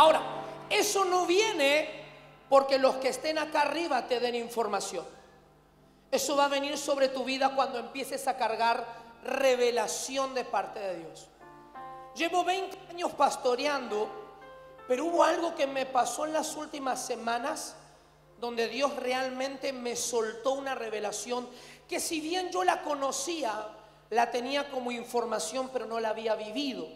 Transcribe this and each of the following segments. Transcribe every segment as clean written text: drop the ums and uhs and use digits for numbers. Ahora, eso no viene porque los que estén acá arriba te den información. Eso va a venir sobre tu vida cuando empieces a cargar revelación de parte de Dios. Llevo 20 años pastoreando, pero hubo algo que me pasó en las últimas semanas donde Dios realmente me soltó una revelación que, si bien yo la conocía, la tenía como información, pero no la había vivido.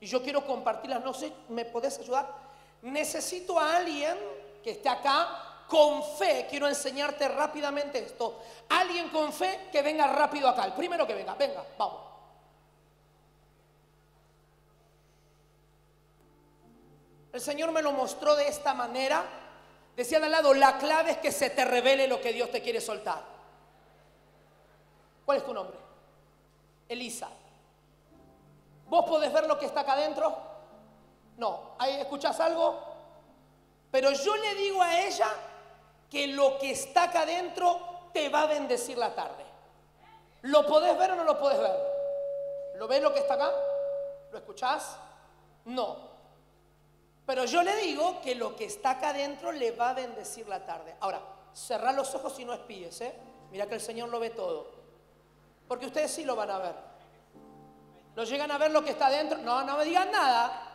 Y yo quiero compartirla. No sé, ¿me podés ayudar? Necesito a alguien que esté acá con fe. Quiero enseñarte rápidamente esto. Alguien con fe que venga rápido acá. El primero que venga, venga, vamos. El Señor me lo mostró de esta manera. Decía de al lado, la clave es que se te revele lo que Dios te quiere soltar. ¿Cuál es tu nombre? Elisa. ¿Vos podés ver lo que está acá adentro? No. ¿Ahí escuchás algo? Pero yo le digo a ella que lo que está acá adentro te va a bendecir la tarde. ¿Lo podés ver o no lo podés ver? ¿Lo ves lo que está acá? ¿Lo escuchás? No. Pero yo le digo que lo que está acá adentro le va a bendecir la tarde. Ahora, cerrá los ojos y no espíes, ¿eh? Mira que el Señor lo ve todo. Porque ustedes sí lo van a ver. ¿Lo llegan a ver lo que está adentro? No, no me digan nada.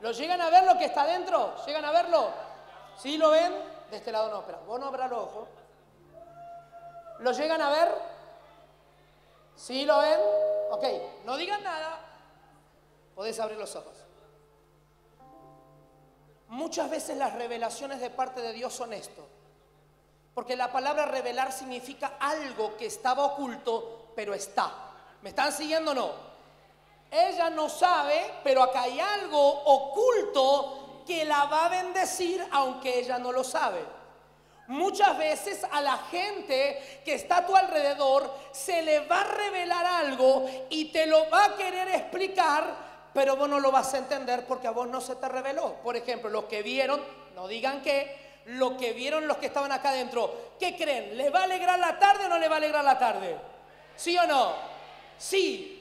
¿Lo llegan a ver lo que está adentro? ¿Llegan a verlo? ¿Sí lo ven? De este lado no, pero vos no abras los ojos. ¿Lo llegan a ver? ¿Sí lo ven? Ok, no digan nada. Podés abrir los ojos. Muchas veces las revelaciones de parte de Dios son esto, porque la palabra revelar significa algo que estaba oculto, pero está. ¿Me están siguiendo o no? Ella no sabe, pero acá hay algo oculto que la va a bendecir aunque ella no lo sabe. Muchas veces a la gente que está a tu alrededor se le va a revelar algo y te lo va a querer explicar, pero vos no lo vas a entender porque a vos no se te reveló. Por ejemplo, los que vieron, no digan que, lo que vieron los que estaban acá adentro, ¿qué creen? ¿Les va a alegrar la tarde o no les va a alegrar la tarde? ¿Sí o no? Sí.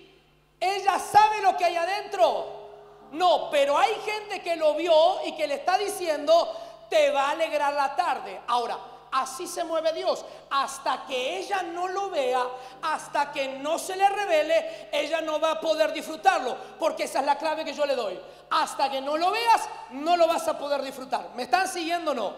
¿Ella sabe lo que hay adentro? No, pero hay gente que lo vio y que le está diciendo, te va a alegrar la tarde. Ahora, así se mueve Dios. Hasta que ella no lo vea, hasta que no se le revele, ella no va a poder disfrutarlo, porque esa es la clave que yo le doy. Hasta que no lo veas, no lo vas a poder disfrutar. ¿Me están siguiendo o no?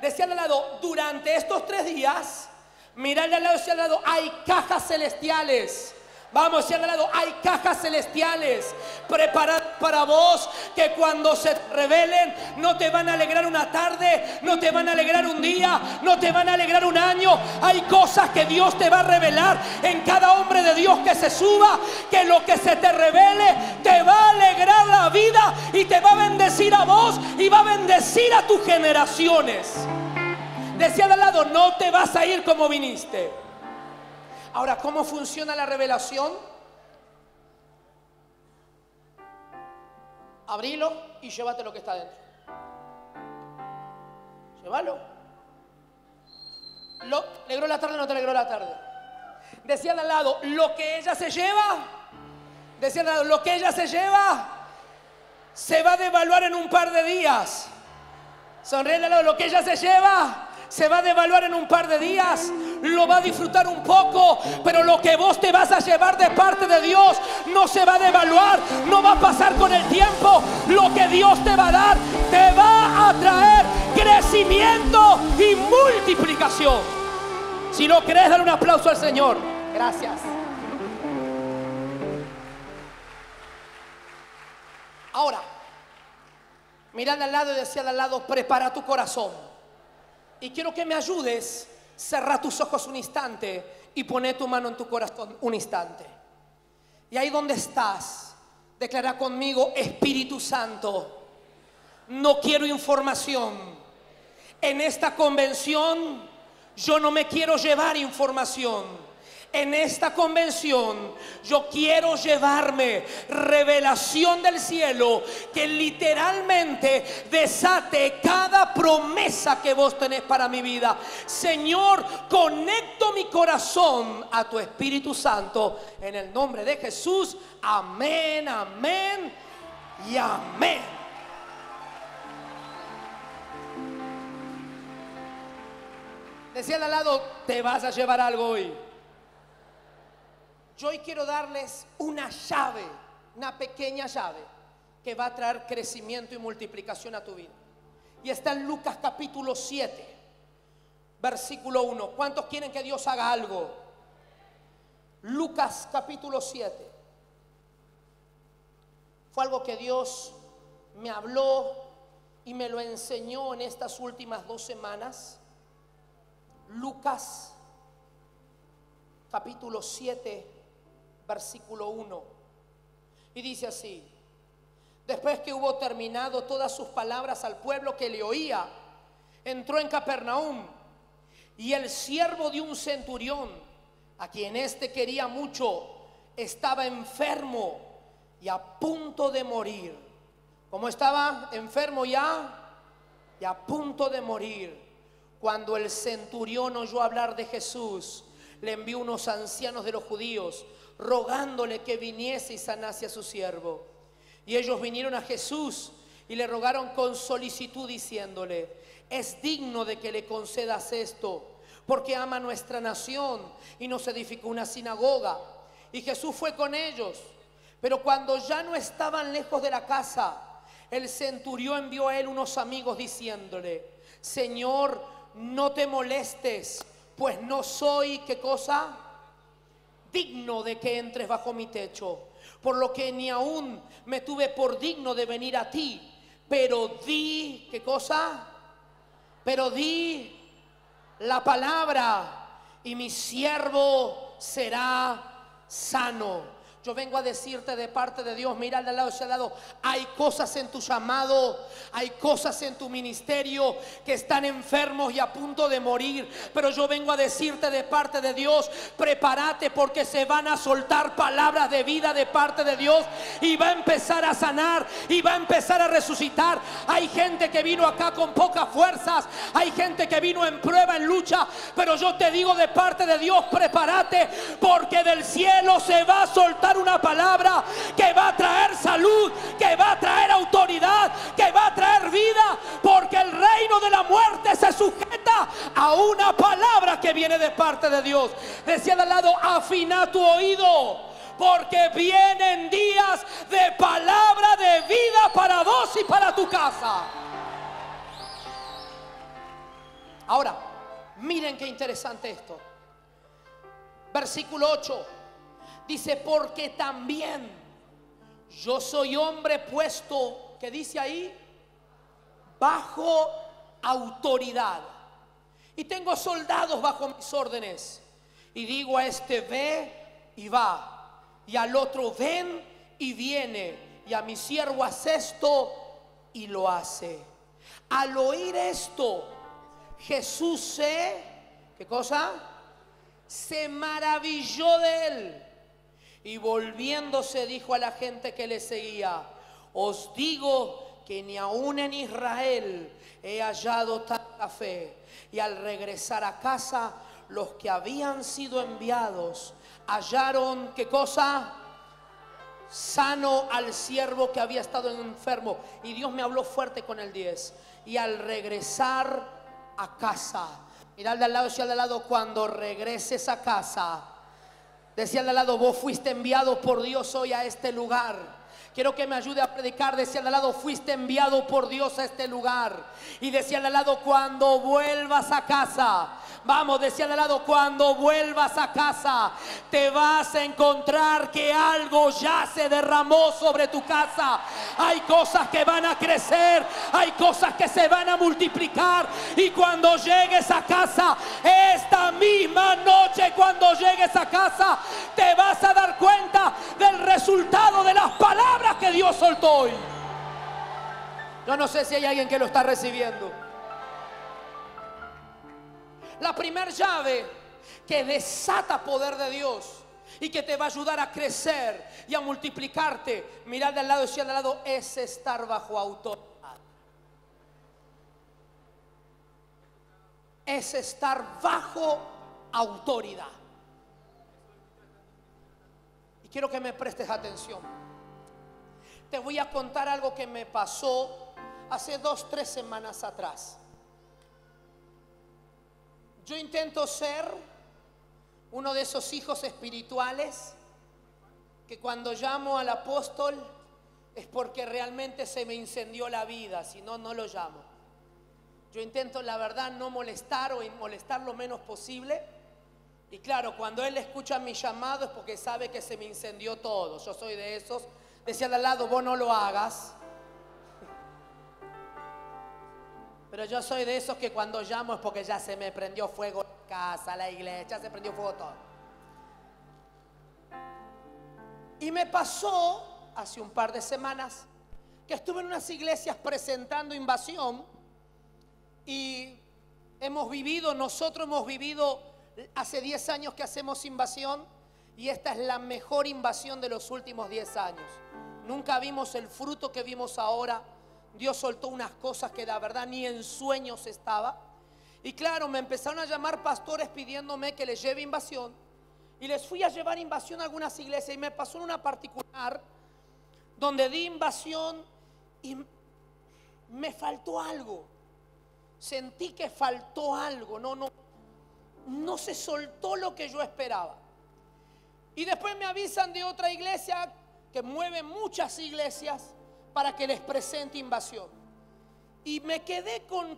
Decía al lado, durante estos 3 días, mirale al lado, decía al lado, hay cajas celestiales. Vamos, decía al lado, hay cajas celestiales preparadas para vos, que cuando se revelen no te van a alegrar una tarde, no te van a alegrar un día, no te van a alegrar un año. Hay cosas que Dios te va a revelar. En cada hombre de Dios que se suba, que lo que se te revele te va a alegrar la vida y te va a bendecir a vos y va a bendecir a tus generaciones. Decía de al lado, no te vas a ir como viniste. Ahora, ¿cómo funciona la revelación? Abrilo y llévate lo que está dentro. Llévalo. ¿Lo alegró la tarde o no te alegró la tarde? Decía de al lado, lo que ella se lleva. Decía de al lado, lo que ella se lleva se va a devaluar en un par de días. Sonríe de al lado, lo que ella se lleva se va a devaluar en un par de días. Lo va a disfrutar un poco, pero lo que vos te vas a llevar de parte de Dios no se va a devaluar, no va a pasar con el tiempo. Lo que Dios te va a dar te va a traer crecimiento y multiplicación. Si lo crees, dale un aplauso al Señor. Gracias. Ahora, mirad al lado y decía al lado, prepara tu corazón. Y quiero que me ayudes. Cerrá tus ojos un instante y poné tu mano en tu corazón un instante. Y ahí donde estás, declara conmigo, Espíritu Santo, no quiero información. En esta convención yo no me quiero llevar información. En esta convención yo quiero llevarme revelación del cielo que literalmente desate cada promesa que vos tenés para mi vida. Señor, conecto mi corazón a tu Espíritu Santo en el nombre de Jesús. Amén, amén y amén. Decía el al lado, te vas a llevar algo hoy. Yo hoy quiero darles una llave, una pequeña llave, que va a traer crecimiento y multiplicación a tu vida. Y está en Lucas capítulo 7, versículo 1. ¿Cuántos quieren que Dios haga algo? Lucas capítulo 7. Fue algo que Dios me habló y me lo enseñó en estas últimas 2 semanas. Lucas capítulo 7, versículo 1. Y dice así: después que hubo terminado todas sus palabras al pueblo que le oía, entró en Capernaum. Y el siervo de un centurión, a quien éste quería mucho, estaba enfermo y a punto de morir. ¿Cómo estaba? Enfermo ya y a punto de morir. Cuando el centurión oyó hablar de Jesús, le envió unos ancianos de los judíos, rogándole que viniese y sanase a su siervo. Y ellos vinieron a Jesús y le rogaron con solicitud, diciéndole: es digno de que le concedas esto, porque ama nuestra nación, y nos edificó una sinagoga. Y Jesús fue con ellos, pero cuando ya no estaban lejos de la casa, el centurión envió a él unos amigos diciéndole: Señor, no te molestes, pues no soy, ¿qué cosa? Digno de que entres bajo mi techo, por lo que ni aún me tuve por digno de venir a ti, pero di, ¿qué cosa? Pero di la palabra y mi siervo será sano. Yo vengo a decirte de parte de Dios, mira al lado de ese lado, hay cosas en tu llamado, hay cosas en tu ministerio que están enfermos y a punto de morir. Pero yo vengo a decirte de parte de Dios, prepárate, porque se van a soltar palabras de vida de parte de Dios, y va a empezar a sanar, y va a empezar a resucitar. Hay gente que vino acá con pocas fuerzas, hay gente que vino en prueba, en lucha, pero yo te digo de parte de Dios, prepárate, porque del cielo se va a soltar una palabra que va a traer salud, que va a traer autoridad, que va a traer vida, porque el reino de la muerte se sujeta a una palabra que viene de parte de Dios. Decía de al lado, afina tu oído, porque vienen días de palabra de vida para vos y para tu casa. Ahora, miren qué interesante esto. Versículo 8 dice: porque también yo soy hombre puesto, ¿qué dice ahí? Bajo autoridad, y tengo soldados bajo mis órdenes, y digo a este ve y va, y al otro ven y viene, y a mi siervo haz esto y lo hace. Al oír esto, Jesús se, ¿qué cosa? Se maravilló de él, y volviéndose dijo a la gente que le seguía: os digo que ni aún en Israel he hallado tanta fe. Y al regresar a casa, los que habían sido enviados hallaron, ¿qué cosa? Sano al siervo que había estado enfermo. Y Dios me habló fuerte con el 10. Y al regresar a casa, mirá al de al lado, decía al de al lado, cuando regreses a casa, decía al de al lado, vos fuiste enviado por Dios hoy a este lugar. Quiero que me ayude a predicar. Decía al lado, fuiste enviado por Dios a este lugar. Y decía al lado, cuando vuelvas a casa. Vamos, decía al lado, cuando vuelvas a casa, te vas a encontrar que algo ya se derramó sobre tu casa. Hay cosas que van a crecer, hay cosas que se van a multiplicar. Y cuando llegues a casa, esta misma noche, cuando llegues a casa, te vas a dar cuenta del resultado de las palabras que Dios soltó hoy. Yo no sé si hay alguien que lo está recibiendo. La primera llave que desata poder de Dios y que te va a ayudar a crecer y a multiplicarte, mirar de al lado y decir de al lado, es estar bajo autoridad. Es estar bajo autoridad. Y quiero que me prestes atención. Te voy a contar algo que me pasó hace 2, 3 semanas atrás. Yo intento ser uno de esos hijos espirituales que cuando llamo al apóstol es porque realmente se me incendió la vida, si no, no lo llamo. Yo intento, la verdad, no molestar o molestar lo menos posible. Y claro, cuando él escucha mi llamado es porque sabe que se me incendió todo. Yo soy de esos. Decía de al lado, vos no lo hagas. Pero yo soy de esos que cuando llamo es porque ya se me prendió fuego la casa, la iglesia, ya se prendió fuego todo. Y me pasó hace un par de semanas que estuve en unas iglesias presentando Invasión y nosotros hemos vivido hace 10 años que hacemos Invasión y esta es la mejor invasión de los últimos 10 años. Nunca vimos el fruto que vimos ahora. Dios soltó unas cosas que la verdad ni en sueños estaba. Y claro, me empezaron a llamar pastores pidiéndome que les lleve Invasión. Y les fui a llevar Invasión a algunas iglesias. Y me pasó en una particular donde di Invasión y me faltó algo. Sentí que faltó algo. No se soltó lo que yo esperaba. Y después me avisan de otra iglesia que mueve muchas iglesias para que les presente Invasión. Y me quedé con,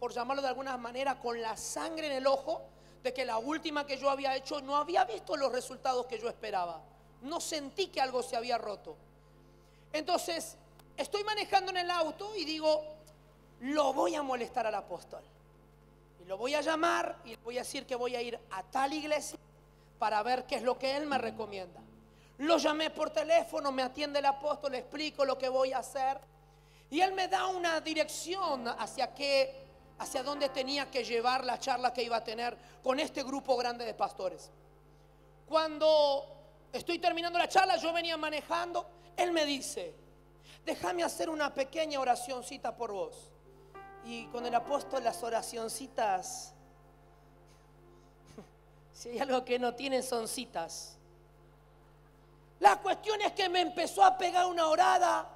por llamarlo de alguna manera, con la sangre en el ojo de que la última que yo había hecho no había visto los resultados que yo esperaba. No sentí que algo se había roto. Entonces, estoy manejando en el auto y digo, lo voy a molestar al apóstol. Y lo voy a llamar y le voy a decir que voy a ir a tal iglesia para ver qué es lo que él me recomienda. Lo llamé por teléfono, me atiende el apóstol, le explico lo que voy a hacer. Y él me da una dirección hacia dónde tenía que llevar la charla que iba a tener con este grupo grande de pastores. Cuando estoy terminando la charla, yo venía manejando, él me dice, déjame hacer una pequeña oracioncita por vos. Y con el apóstol las oracioncitas, si hay algo que no tienen son citas. La cuestión es que me empezó a pegar una orada.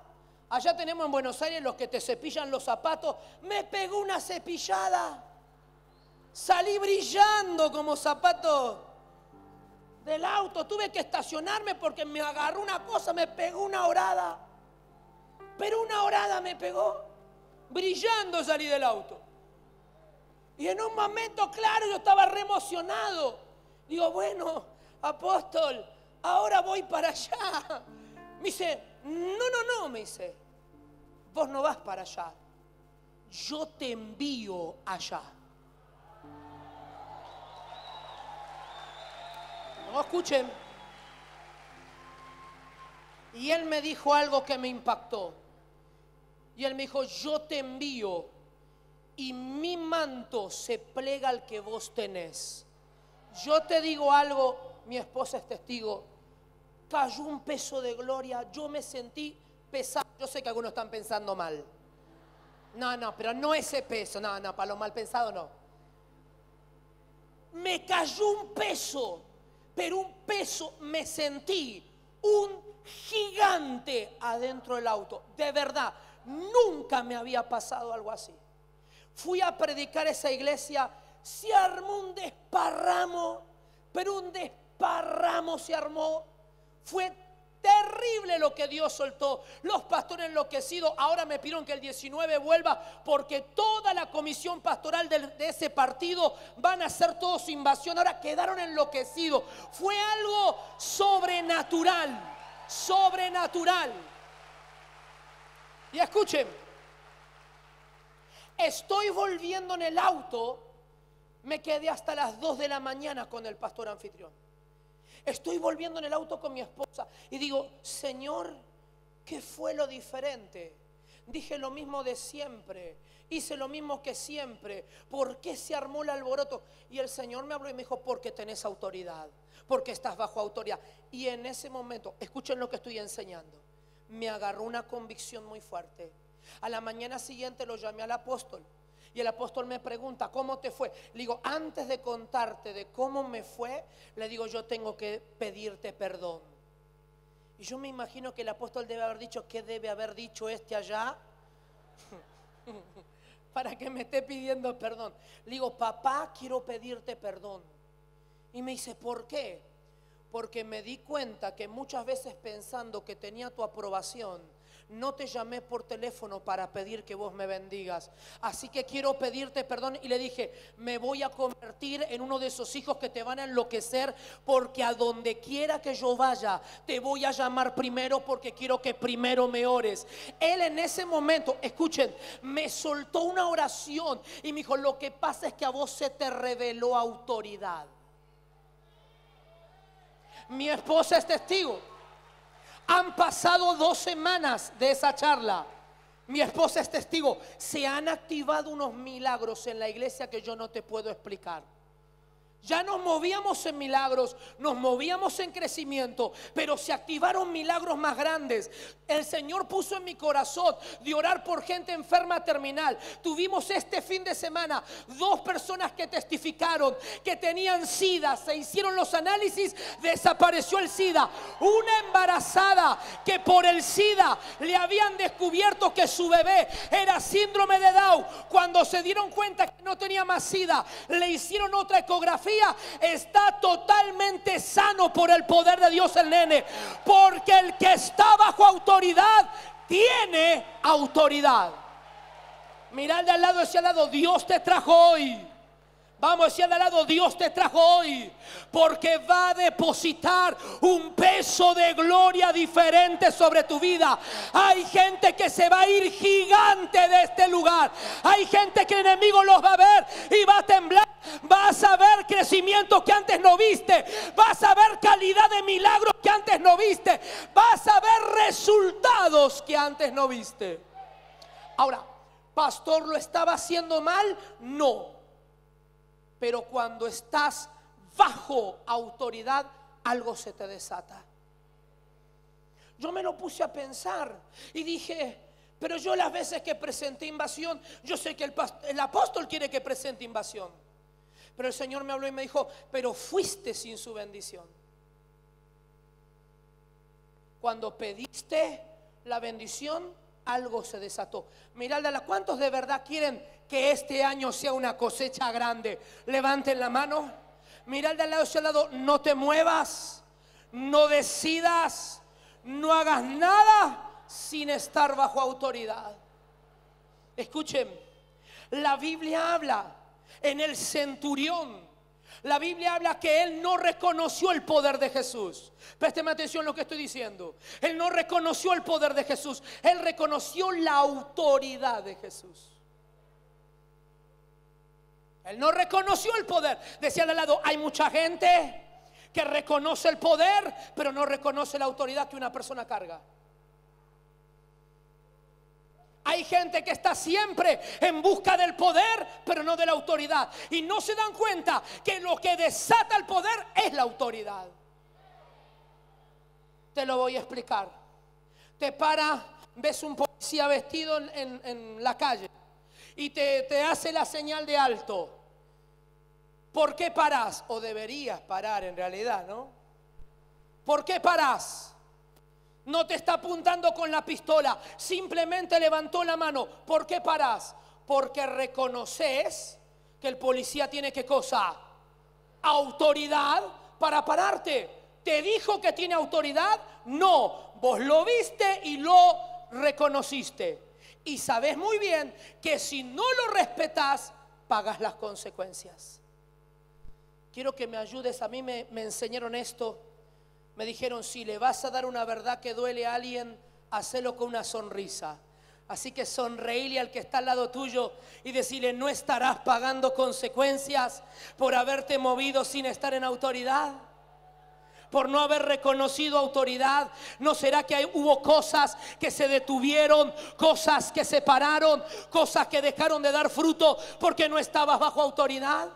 Allá tenemos en Buenos Aires los que te cepillan los zapatos. Me pegó una cepillada. Salí brillando como zapato del auto. Tuve que estacionarme porque me agarró una cosa, me pegó una orada. Pero una orada me pegó. Brillando salí del auto. Y en un momento, claro, yo estaba re emocionado. Digo, bueno, apóstol, ahora voy para allá. Me dice, no, me dice, vos no vas para allá. Yo te envío allá. No escuchen. Y él me dijo algo que me impactó. Y él me dijo, yo te envío y mi manto se plega al que vos tenés. Yo te digo algo, mi esposa es testigo, cayó un peso de gloria, yo me sentí pesado. Yo sé que algunos están pensando mal. No, pero no ese peso, no, para los mal pensados no. Me cayó un peso, pero un peso, me sentí un gigante adentro del auto. De verdad, nunca me había pasado algo así. Fui a predicar a esa iglesia, se armó un desparramo, pero un desparramo. Se armó. Fue terrible lo que Dios soltó. Los pastores enloquecidos. Ahora me pidieron que el 19 vuelva porque toda la comisión pastoral de ese partido van a hacer toda su invasión. Ahora quedaron enloquecidos. Fue algo sobrenatural. Sobrenatural. Y escuchen, estoy volviendo en el auto. Me quedé hasta las 2 de la mañana con el pastor anfitrión. Estoy volviendo en el auto con mi esposa y digo, Señor, ¿qué fue lo diferente? Dije lo mismo de siempre, hice lo mismo que siempre. ¿Por qué se armó el alboroto? Y el Señor me habló y me dijo, porque tenés autoridad, porque estás bajo autoridad. Y en ese momento, escuchen lo que estoy enseñando, me agarró una convicción muy fuerte. A la mañana siguiente lo llamé al apóstol. Y el apóstol me pregunta, ¿cómo te fue? Le digo, antes de contarte de cómo me fue, le digo, yo tengo que pedirte perdón. Y yo me imagino que el apóstol debe haber dicho, ¿qué debe haber dicho este allá? para que me esté pidiendo perdón. Le digo, papá, quiero pedirte perdón. Y me dice, ¿por qué? Porque me di cuenta que muchas veces pensando que tenía tu aprobación, no te llamé por teléfono para pedir que vos me bendigas. Así que quiero pedirte perdón. Y le dije, me voy a convertir en uno de esos hijos que te van a enloquecer, porque a donde quiera que yo vaya te voy a llamar primero, porque quiero que primero me ores. Él en ese momento, escuchen, me soltó una oración y me dijo, lo que pasa es que a vos se te reveló autoridad. Mi esposa es testigo. Han pasado 2 semanas de esa charla. Mi esposa es testigo. Se han activado unos milagros en la iglesia que yo no te puedo explicar. Ya nos movíamos en milagros, nos movíamos en crecimiento, pero se activaron milagros más grandes. El Señor puso en mi corazón de orar por gente enferma terminal. Tuvimos este fin de semana 2 personas que testificaron que tenían SIDA. Se hicieron los análisis, desapareció el SIDA. Una embarazada que por el SIDA le habían descubierto que su bebé era síndrome de Down. Cuando se dieron cuenta que no tenía más SIDA, le hicieron otra ecografía. Está totalmente sano por el poder de Dios el nene, porque el que está bajo autoridad tiene autoridad. Mirá al de al lado, ese al lado, Dios te trajo hoy. Vamos, decía de al lado, Dios te trajo hoy, porque va a depositar un peso de gloria diferente sobre tu vida. Hay gente que se va a ir gigante de este lugar. Hay gente que el enemigo los va a ver y va a temblar. Vas a ver crecimiento que antes no viste. Vas a ver calidad de milagros que antes no viste. Vas a ver resultados que antes no viste. Ahora, pastor, ¿lo estaba haciendo mal? No. Pero cuando estás bajo autoridad, algo se te desata. Yo me lo puse a pensar y dije, pero yo las veces que presenté invasión, yo sé que el apóstol quiere que presente invasión. Pero el Señor me habló y me dijo, pero fuiste sin su bendición. Cuando pediste la bendición, algo se desató. Mirá, ¿cuántos de verdad quieren que este año sea una cosecha grande? Levanten la mano. Mirá al de al lado, ese al lado, no te muevas, no decidas, no hagas nada sin estar bajo autoridad. Escuchen, la Biblia habla en el centurión. La Biblia habla que él no reconoció el poder de Jesús. Présteme atención a lo que estoy diciendo. Él no reconoció el poder de Jesús. Él reconoció la autoridad de Jesús. Él no reconoció el poder. Decía al lado, hay mucha gente que reconoce el poder, pero no reconoce la autoridad que una persona carga. Hay gente que está siempre en busca del poder, pero no de la autoridad. Y no se dan cuenta que lo que desata el poder es la autoridad. Te lo voy a explicar. Te para, ves un policía vestido en la calle y te hace la señal de alto. ¿Por qué parás? O deberías parar en realidad, ¿no? ¿Por qué parás? No te está apuntando con la pistola, simplemente levantó la mano. ¿Por qué parás? Porque reconoces que el policía tiene ¿qué cosa? Autoridad para pararte. ¿Te dijo que tiene autoridad? No, vos lo viste y lo reconociste. Y sabés muy bien que si no lo respetás, pagas las consecuencias. Quiero que me ayudes, a mí me enseñaron esto. Me dijeron, si le vas a dar una verdad que duele a alguien, hacelo con una sonrisa. Así que sonreíle al que está al lado tuyo y decirle, no estarás pagando consecuencias por haberte movido sin estar en autoridad, por no haber reconocido autoridad. ¿No será que hubo cosas que se detuvieron, cosas que se pararon, cosas que dejaron de dar fruto porque no estabas bajo autoridad?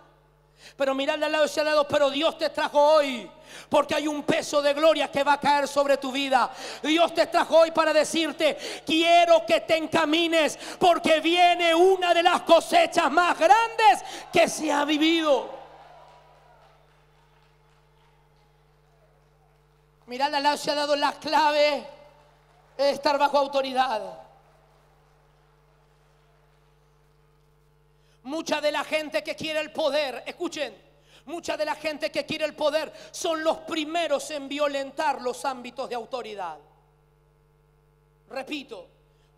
Pero mirarle al lado y ese al lado, pero Dios te trajo hoy porque hay un peso de gloria que va a caer sobre tu vida. Dios te trajo hoy para decirte, quiero que te encamines porque viene una de las cosechas más grandes que se ha vivido. Mirarle al lado y ese al lado, la clave es estar bajo autoridad. Mucha de la gente que quiere el poder, escuchen, mucha de la gente que quiere el poder son los primeros en violentar los ámbitos de autoridad. Repito,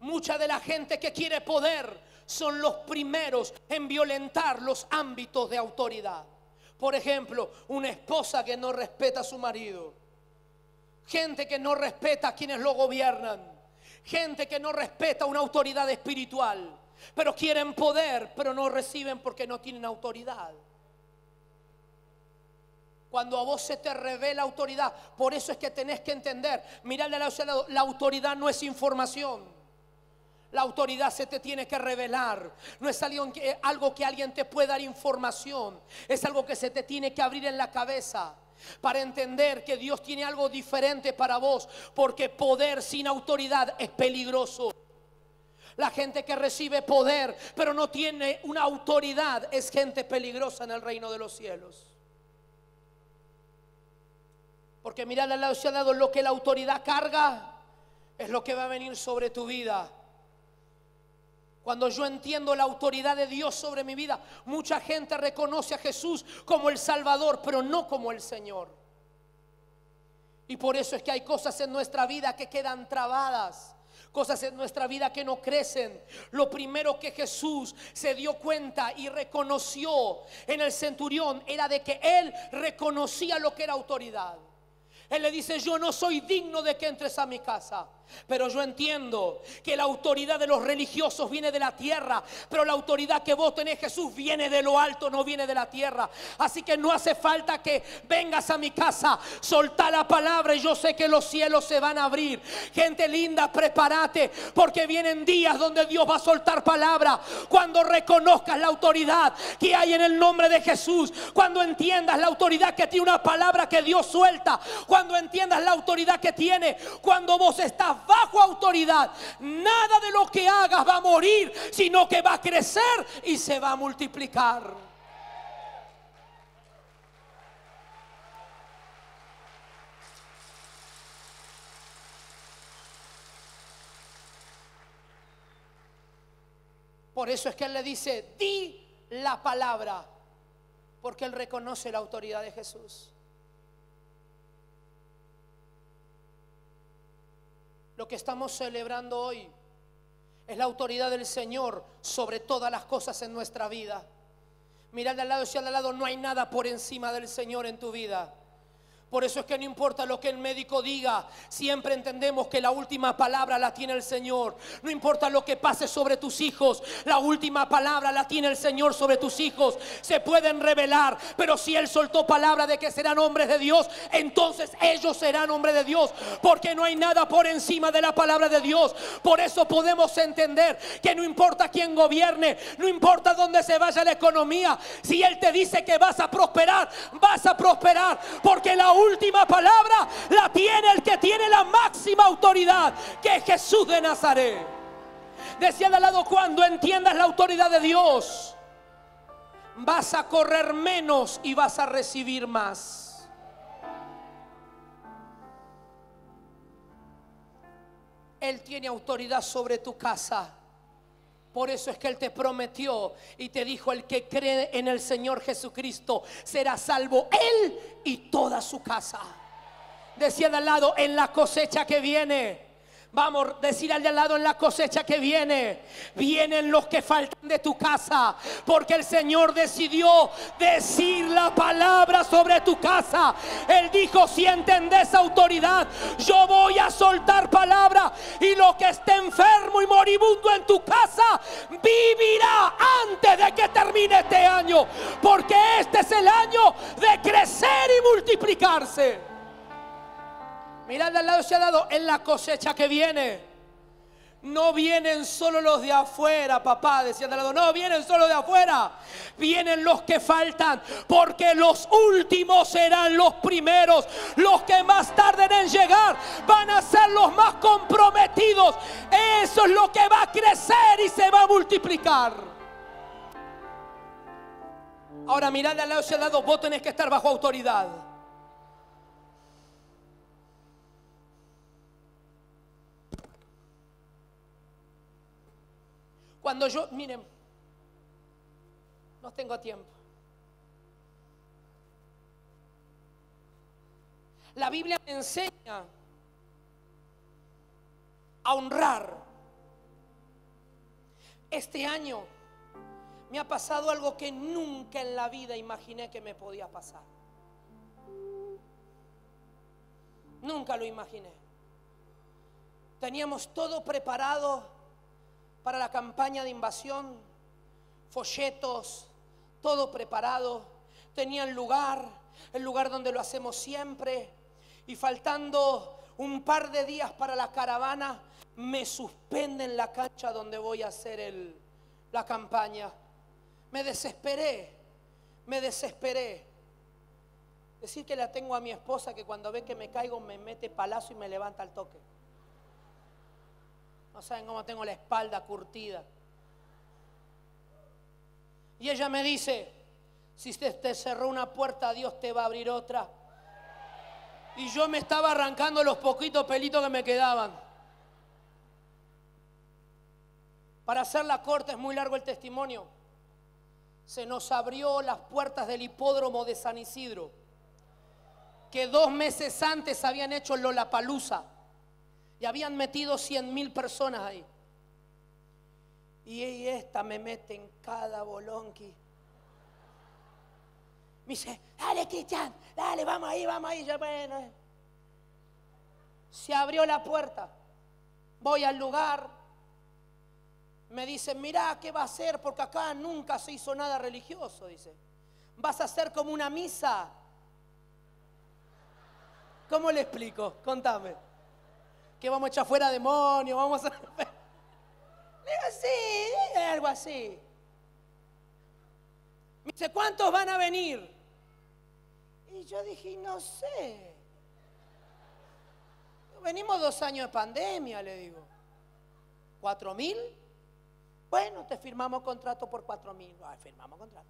mucha de la gente que quiere poder son los primeros en violentar los ámbitos de autoridad. Por ejemplo, una esposa que no respeta a su marido, gente que no respeta a quienes lo gobiernan, gente que no respeta una autoridad espiritual, pero quieren poder, pero no reciben porque no tienen autoridad. Cuando a vos se te revela autoridad, por eso es que tenés que entender, mirarle al lado, la autoridad no es información. La autoridad se te tiene que revelar. No es algo que alguien te puede dar información. Es algo que se te tiene que abrir en la cabeza para entender que Dios tiene algo diferente para vos, porque poder sin autoridad es peligroso. La gente que recibe poder pero no tiene una autoridad es gente peligrosa en el reino de los cielos. Porque mirá al lado, lo que la autoridad carga es lo que va a venir sobre tu vida. Cuando yo entiendo la autoridad de Dios sobre mi vida, mucha gente reconoce a Jesús como el Salvador, pero no como el Señor. Y por eso es que hay cosas en nuestra vida que quedan trabadas, cosas en nuestra vida que no crecen. Lo primero que Jesús se dio cuenta y reconoció en el centurión era de que él reconocía lo que era autoridad. Él le dice: yo no soy digno de que entres a mi casa, pero yo entiendo que la autoridad de los religiosos viene de la tierra, pero la autoridad que vos tenés, Jesús, viene de lo alto, no viene de la tierra. Así que no hace falta que vengas a mi casa, soltá la palabra y yo sé que los cielos se van a abrir. Gente linda, prepárate, porque vienen días donde Dios va a soltar palabra. Cuando reconozcas la autoridad que hay en el nombre de Jesús, cuando entiendas la autoridad que tiene una palabra que Dios suelta, cuando entiendas la autoridad que tiene, cuando vos estás bajo autoridad, nada de lo que hagas va a morir, sino que va a crecer y se va a multiplicar. Por eso es que él le dice: di la palabra, porque él reconoce la autoridad de Jesús. Lo que estamos celebrando hoy es la autoridad del Señor sobre todas las cosas en nuestra vida. Mirad al lado, si al lado, no hay nada por encima del Señor en tu vida. Por eso es que no importa lo que el médico diga, siempre entendemos que la última palabra la tiene el Señor. No importa lo que pase sobre tus hijos, la última palabra la tiene el Señor sobre tus hijos. Se pueden rebelar, pero si Él soltó palabra de que serán hombres de Dios, entonces ellos serán hombres de Dios, porque no hay nada por encima de la palabra de Dios. Por eso podemos entender que no importa quién gobierne, no importa dónde se vaya la economía, si Él te dice que vas a prosperar, porque la última palabra la tiene el que tiene la máxima autoridad, que es Jesús de Nazaret. Decía de al lado: cuando entiendas la autoridad de Dios, vas a correr menos y vas a recibir más. Él tiene autoridad sobre tu casa. Por eso es que Él te prometió y te dijo: el que cree en el Señor Jesucristo será salvo, él y toda su casa. Decía de al lado: en la cosecha que viene. Vamos, decir al de al lado: en la cosecha que viene, vienen los que faltan de tu casa, porque el Señor decidió decir la palabra sobre tu casa. Él dijo: si entendés autoridad, yo voy a soltar palabra, y lo que esté enfermo y moribundo en tu casa vivirá antes de que termine este año, porque este es el año de crecer y multiplicarse. Mirad al lado, se ha dado: en la cosecha que viene. No vienen solo los de afuera, papá, decía al lado. No vienen solo de afuera, vienen los que faltan, porque los últimos serán los primeros. Los que más tarden en llegar van a ser los más comprometidos. Eso es lo que va a crecer y se va a multiplicar. Ahora mirad al lado, se ha dado: vos tenés que estar bajo autoridad. Cuando yo, miren, no tengo tiempo. La Biblia me enseña a honrar. Este año me ha pasado algo que nunca en la vida imaginé que me podía pasar. Nunca lo imaginé. Teníamos todo preparado para la campaña de invasión, folletos, todo preparado. Tenía el lugar donde lo hacemos siempre. Y faltando un par de días para la caravana, me suspenden la cancha donde voy a hacer la campaña. Me desesperé, me desesperé. Decir que la tengo a mi esposa, que cuando ve que me caigo me mete palazo y me levanta al toque. No saben cómo tengo la espalda curtida. Y ella me dice, si te cerró una puerta, Dios te va a abrir otra. Y yo me estaba arrancando los poquitos pelitos que me quedaban. Para hacerla corta, es muy largo el testimonio. Se nos abrió las puertas del hipódromo de San Isidro, que 2 meses antes habían hecho Lollapalooza y habían metido 100.000 personas ahí. Y esta me mete en cada bolonqui. Me dice, dale Cristian, dale, vamos ahí, ya bueno. Se abrió la puerta, voy al lugar, me dicen, mirá qué va a hacer, porque acá nunca se hizo nada religioso, dice. Vas a hacer como una misa. ¿Cómo le explico? Contame. Que vamos a echar fuera demonios, vamos a... Le digo, sí, algo así. Me dice, ¿cuántos van a venir? Y yo dije, no sé. Venimos 2 años de pandemia, le digo. ¿4.000? Bueno, te firmamos contrato por 4.000. Ah, firmamos contrato.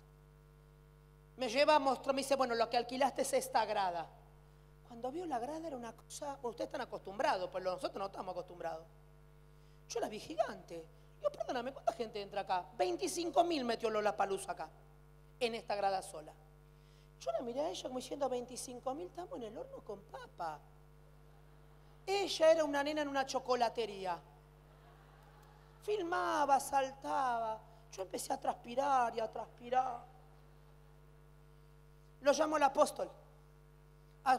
Me lleva a mostrar, me dice, bueno, lo que alquilaste es esta grada. Cuando vio la grada era una cosa, ustedes están acostumbrados, pero nosotros no estamos acostumbrados. Yo la vi gigante. Yo, perdóname, ¿cuánta gente entra acá? 25.000 metió Lollapalooza acá, en esta grada sola. Yo la miré a ella como diciendo, 25.000, estamos en el horno con papa. Ella era una nena en una chocolatería. Filmaba, saltaba. Yo empecé a transpirar y a transpirar. Lo llamó el apóstol,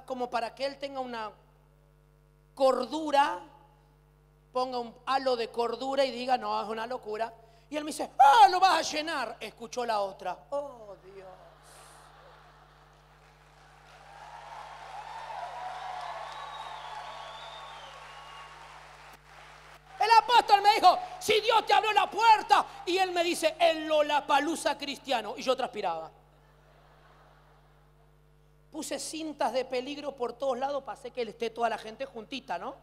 como para que él tenga una cordura, ponga un halo de cordura y diga, no, es una locura. Y él me dice, ah, lo vas a llenar. Escuchó la otra. Oh, Dios. El apóstol me dijo, si Dios te abrió la puerta. Y él me dice, el Lollapalooza cristiano. Y yo transpiraba. Puse cintas de peligro por todos lados para hacer que esté toda la gente juntita, ¿no?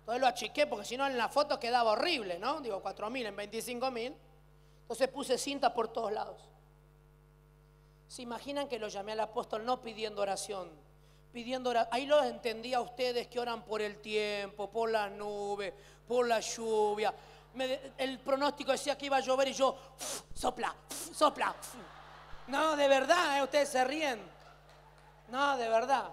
Entonces lo achiqué porque si no en la foto quedaba horrible, ¿no? Digo, 4.000 en 25.000. Entonces puse cinta por todos lados. ¿Se imaginan que lo llamé al apóstol no pidiendo oración? Pidiendo oración. Ahí los entendí a ustedes que oran por el tiempo, por las nubes, por la lluvia. El pronóstico decía que iba a llover y yo, sopla, sopla. No, de verdad, ustedes se ríen. No, de verdad.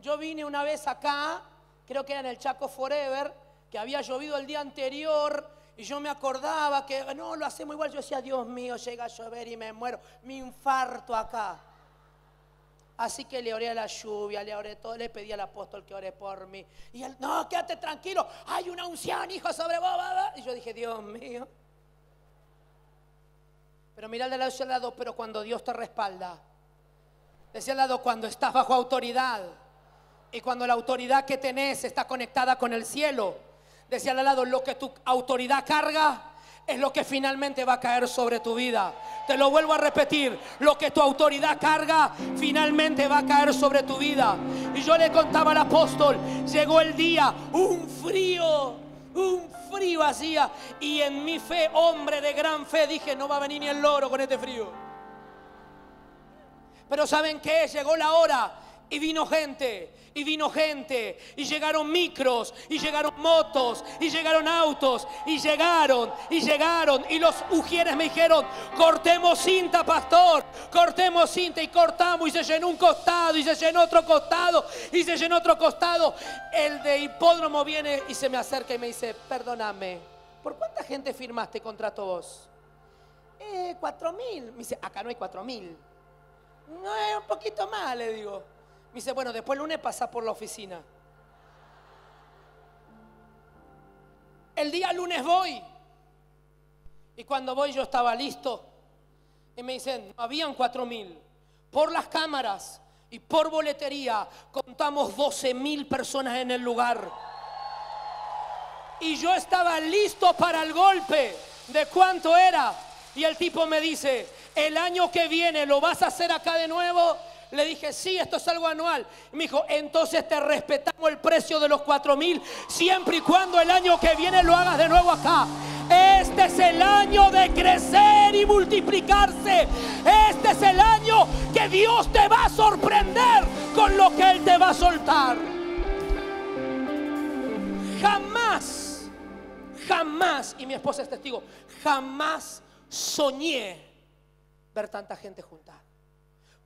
Yo vine una vez acá, creo que era en el Chaco Forever, que había llovido el día anterior y yo me acordaba que no, lo hacemos igual. Yo decía, Dios mío, llega a llover y me muero, me infarto acá. Así que le oré a la lluvia, le oré todo, le pedí al apóstol que ore por mí. Y él, no, quédate tranquilo, hay una unción, hijo, sobre vos. Y yo dije, Dios mío. Pero mira al lado, pero cuando Dios te respalda. Decía al lado, cuando estás bajo autoridad y cuando la autoridad que tenés está conectada con el cielo. Decía al lado, lo que tu autoridad carga es lo que finalmente va a caer sobre tu vida. Te lo vuelvo a repetir, lo que tu autoridad carga finalmente va a caer sobre tu vida. Y yo le contaba al apóstol, llegó el día, un frío hacía, y en mi fe, hombre de gran fe, dije, no va a venir ni el loro con este frío. Pero ¿saben qué? Llegó la hora Y vino gente, y vino gente, y llegaron micros, y llegaron motos, y llegaron autos, y llegaron, y los ujieres me dijeron, cortemos cinta, pastor, cortemos cinta, y cortamos, y se llenó un costado, y se llenó otro costado, y se llenó otro costado. El de hipódromo viene y se me acerca y me dice, perdóname, ¿por cuánta gente firmaste contrato vos? 4.000, me dice, acá no hay 4.000. No, es un poquito más, le digo. Me dice, bueno, después el lunes pasás por la oficina. El día lunes voy. Y cuando voy yo estaba listo. Y me dicen, habían 4.000. Por las cámaras y por boletería contamos 12.000 personas en el lugar. Y yo estaba listo para el golpe. ¿De cuánto era? Y el tipo me dice, el año que viene, ¿lo vas a hacer acá de nuevo? Le dije, sí, esto es algo anual. Me dijo, entonces te respetamos el precio de los 4.000 siempre y cuando el año que viene lo hagas de nuevo acá. Este es el año de crecer y multiplicarse. Este es el año que Dios te va a sorprender con lo que Él te va a soltar. Jamás, jamás, y mi esposa es testigo, jamás soñé ver tanta gente junta.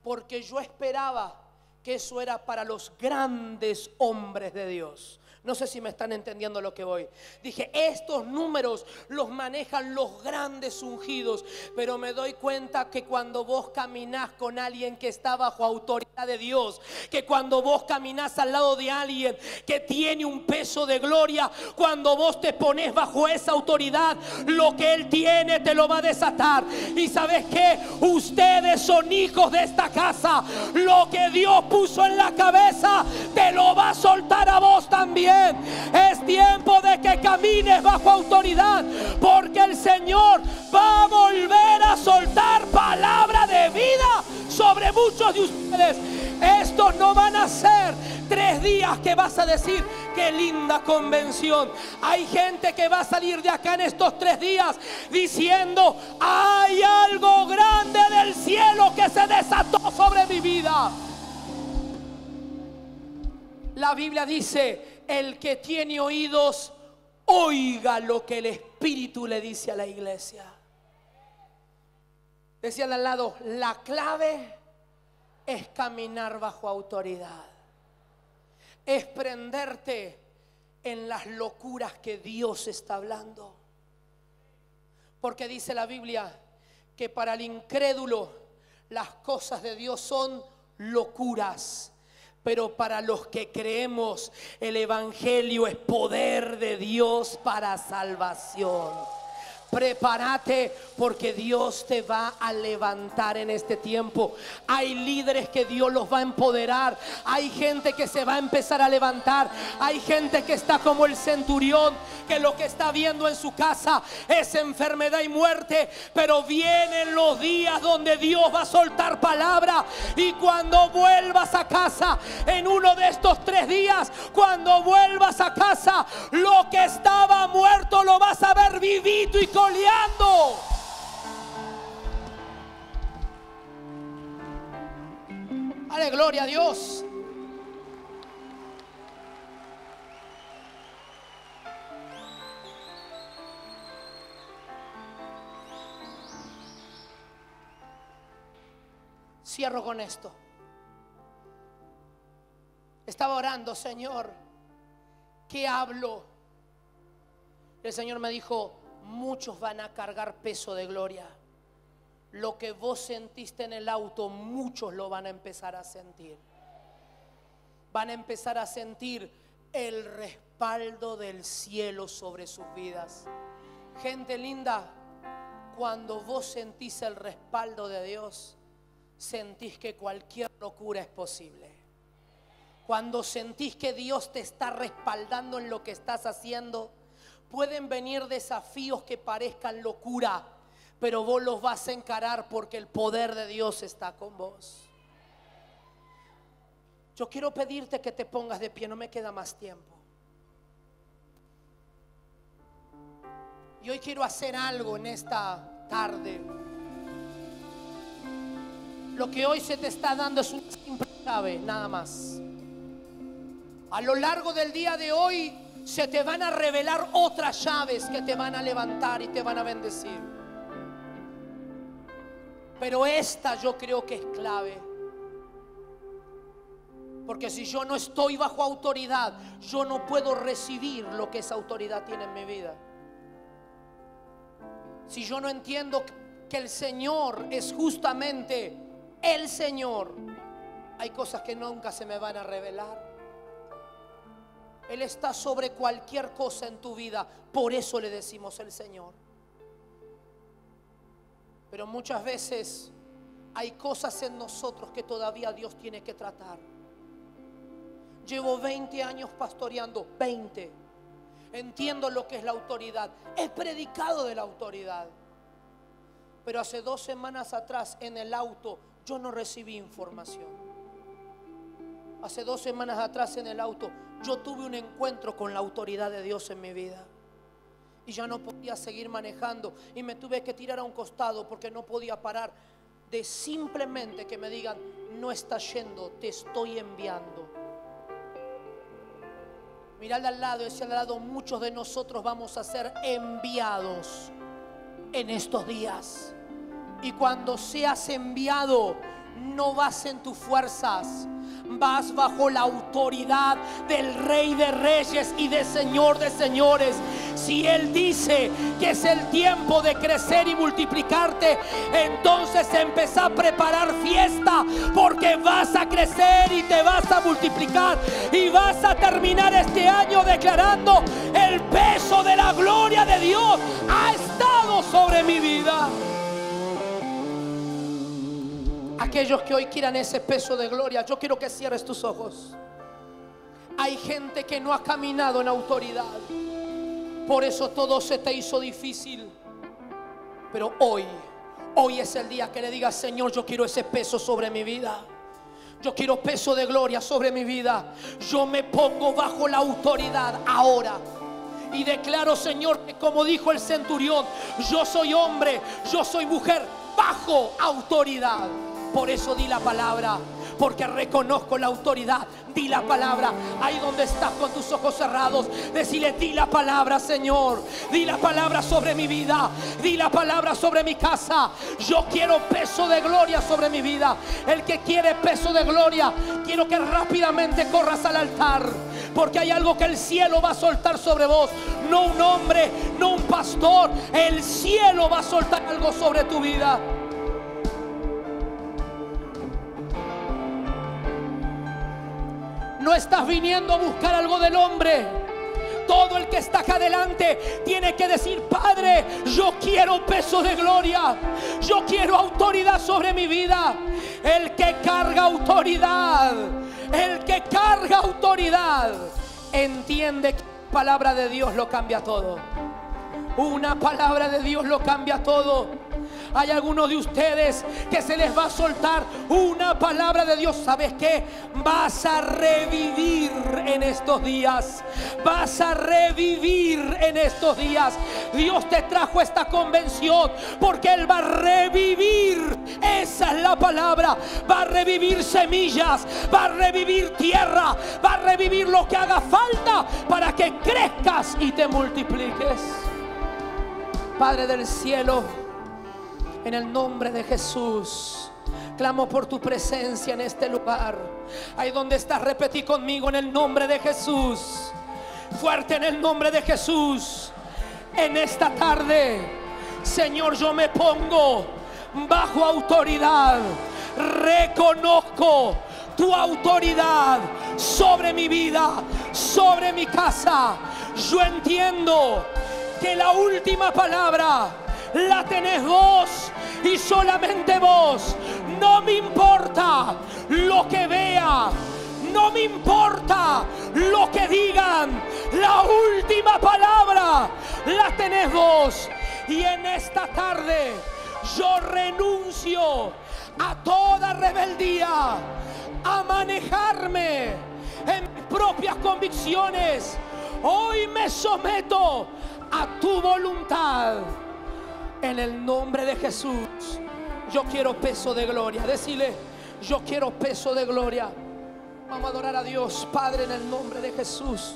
Porque yo esperaba que eso era para los grandes hombres de Dios. No sé si me están entendiendo lo que voy. Dije, estos números los manejan los grandes ungidos. Pero me doy cuenta que cuando vos caminás con alguien que está bajo autoridad de Dios, que cuando vos caminás al lado de alguien que tiene un peso de gloria, cuando vos te pones bajo esa autoridad, lo que Él tiene te lo va a desatar. Y ¿sabes qué? Ustedes son hijos de esta casa. Lo que Dios puso en la cabeza te lo va a soltar a vos también. Es tiempo de que camines bajo autoridad, porque el Señor va a volver a soltar palabra de vida sobre muchos de ustedes. Estos no van a ser 3 días que vas a decir qué linda convención. Hay gente que va a salir de acá en estos 3 días diciendo, hay algo grande del cielo que se desató sobre mi vida. La Biblia dice, el que tiene oídos, oiga lo que el Espíritu le dice a la iglesia. Decían al lado, la clave es caminar bajo autoridad. Es prenderte en las locuras que Dios está hablando. Porque dice la Biblia que para el incrédulo las cosas de Dios son locuras. Pero para los que creemos, el Evangelio es poder de Dios para salvación. Prepárate porque Dios te va a levantar en este tiempo. Hay líderes que Dios los va a empoderar. Hay gente que se va a empezar a levantar. Hay gente que está como el centurión, que lo que está viendo en su casa es enfermedad y muerte. Pero vienen los días donde Dios va a soltar palabra. Y cuando vuelvas a casa, en uno de estos 3 días, cuando vuelvas a casa, lo que estaba muerto lo vas a ver vivito y coleando. Dale gloria a Dios. Cierro con esto. Estaba orando, Señor, ¿qué hablo? El Señor me dijo, muchos van a cargar peso de gloria. Lo que vos sentiste en el auto, muchos lo van a empezar a sentir. Van a empezar a sentir el respaldo del cielo sobre sus vidas. Gente linda, cuando vos sentís el respaldo de Dios, sentís que cualquier locura es posible. Cuando sentís que Dios te está respaldando en lo que estás haciendo, pueden venir desafíos que parezcan locura, pero vos los vas a encarar porque el poder de Dios está con vos. Yo quiero pedirte que te pongas de pie, no me queda más tiempo. Y hoy quiero hacer algo en esta tarde. Lo que hoy se te está dando es una simple sabe, nada más. A lo largo del día de hoy se te van a revelar otras llaves que te van a levantar y te van a bendecir. Pero esta yo creo que es clave. Porque si yo no estoy bajo autoridad, yo no puedo recibir lo que esa autoridad tiene en mi vida. Si yo no entiendo que el Señor es justamente el Señor, hay cosas que nunca se me van a revelar. Él está sobre cualquier cosa en tu vida. Por eso le decimos el Señor. Pero muchas veces hay cosas en nosotros que todavía Dios tiene que tratar. Llevo 20 años pastoreando, 20. Entiendo lo que es la autoridad. He predicado de la autoridad. Pero hace 2 semanas atrás en el auto yo no recibí información. Hace 2 semanas atrás en el auto yo tuve un encuentro con la autoridad de Dios en mi vida. Y ya no podía seguir manejando y me tuve que tirar a un costado porque no podía parar de simplemente que me digan: no estás yendo, te estoy enviando. Mirá al lado, ese al lado, muchos de nosotros vamos a ser enviados en estos días. Y cuando seas enviado, no vas en tus fuerzas, vas bajo la autoridad del Rey de Reyes y de Señor de Señores. Si Él dice que es el tiempo de crecer y multiplicarte, entonces empezá a preparar fiesta, porque vas a crecer y te vas a multiplicar y vas a terminar este año declarando: el peso de la gloria de Dios ha estado sobre mi vida. Aquellos que hoy quieran ese peso de gloria, yo quiero que cierres tus ojos. Hay gente que no ha caminado en autoridad, por eso todo se te hizo difícil. Pero hoy es el día que le digas: Señor, yo quiero ese peso sobre mi vida. Yo quiero peso de gloria sobre mi vida. Yo me pongo bajo la autoridad ahora. Y declaro, Señor, que como dijo el centurión, yo soy hombre, yo soy mujer bajo autoridad. Por eso di la palabra, porque reconozco la autoridad. Di la palabra. Ahí donde estás con tus ojos cerrados, decile: di la palabra, Señor. Di la palabra sobre mi vida. Di la palabra sobre mi casa. Yo quiero peso de gloria sobre mi vida. El que quiere peso de gloria, quiero que rápidamente corras al altar, porque hay algo que el cielo va a soltar sobre vos. No un hombre, no un pastor. El cielo va a soltar algo sobre tu vida. No estás viniendo a buscar algo del hombre. Todo el que está acá adelante tiene que decir: Padre, yo quiero peso de gloria. Yo quiero autoridad sobre mi vida. El que carga autoridad, el que carga autoridad, entiende que la palabra de Dios lo cambia todo. Una palabra de Dios lo cambia todo. Hay algunos de ustedes que se les va a soltar una palabra de Dios. ¿Sabes qué? Vas a revivir en estos días. Vas a revivir en estos días. Dios te trajo esta convención porque Él va a revivir. Esa es la palabra. Va a revivir semillas, va a revivir tierra, va a revivir lo que haga falta para que crezcas y te multipliques. Padre del cielo, en el nombre de Jesús, clamo por tu presencia en este lugar. Ahí donde estás, repetí conmigo: en el nombre de Jesús. Fuerte: en el nombre de Jesús. En esta tarde, Señor, yo me pongo bajo autoridad. Reconozco tu autoridad sobre mi vida, sobre mi casa. Yo entiendo que la última palabra la tenés vos y solamente vos. No me importa lo que vea, no me importa lo que digan. La última palabra la tenés vos. Y en esta tarde yo renuncio a toda rebeldía, a manejarme en mis propias convicciones. Hoy me someto a tu voluntad. En el nombre de Jesús, yo quiero peso de gloria. Decile: Yo quiero peso de gloria. Vamos a adorar a Dios, Padre, en el nombre de Jesús.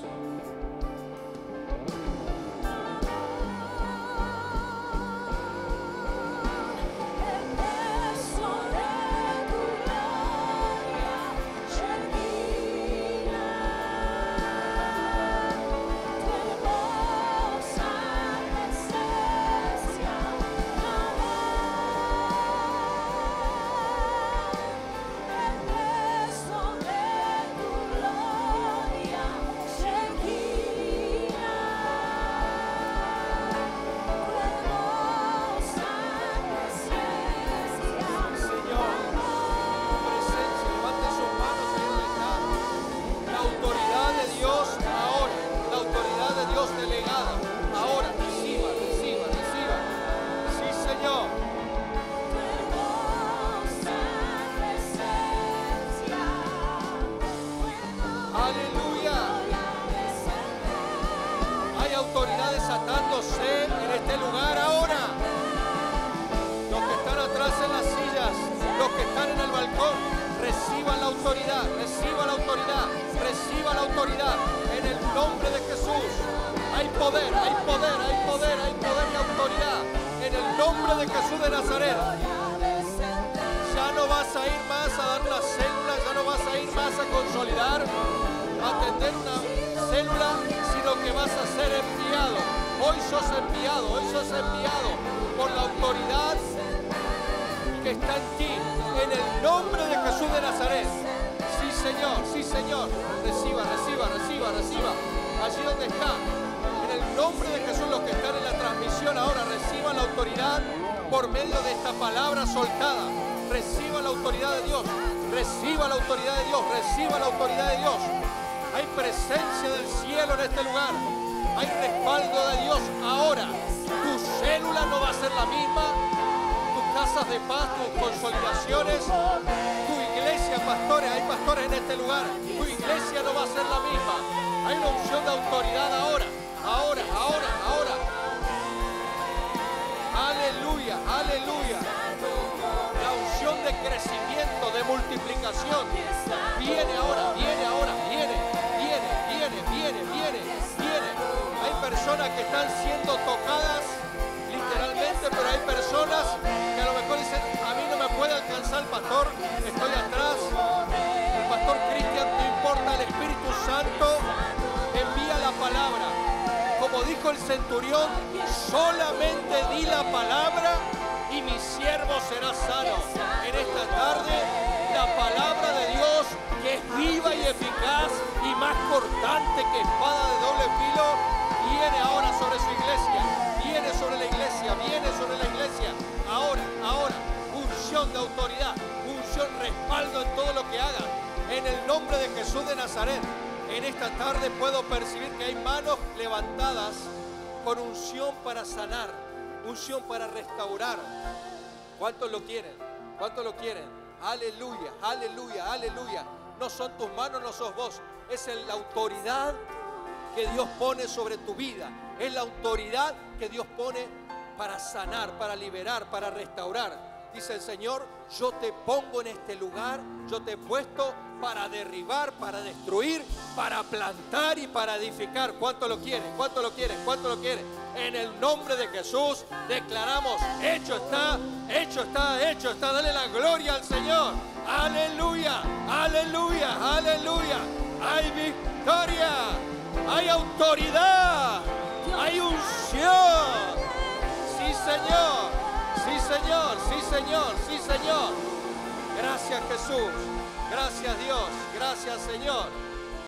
Son tus manos, no sos vos. Es la autoridad que Dios pone sobre tu vida. Es la autoridad que Dios pone para sanar, para liberar, para restaurar. Dice el Señor, yo te pongo en este lugar, yo te he puesto para derribar, para destruir, para plantar y para edificar. ¿Cuánto lo quieren? ¿Cuánto lo quieren? ¿Cuánto lo quieren? En el nombre de Jesús declaramos, hecho está, hecho está, hecho está. Dale la gloria al Señor. Aleluya, aleluya, aleluya. Hay victoria, hay autoridad, hay unción. Sí, Señor, sí, Señor, sí, Señor, sí, Señor. Gracias, Jesús. Gracias, Dios. Gracias, Señor.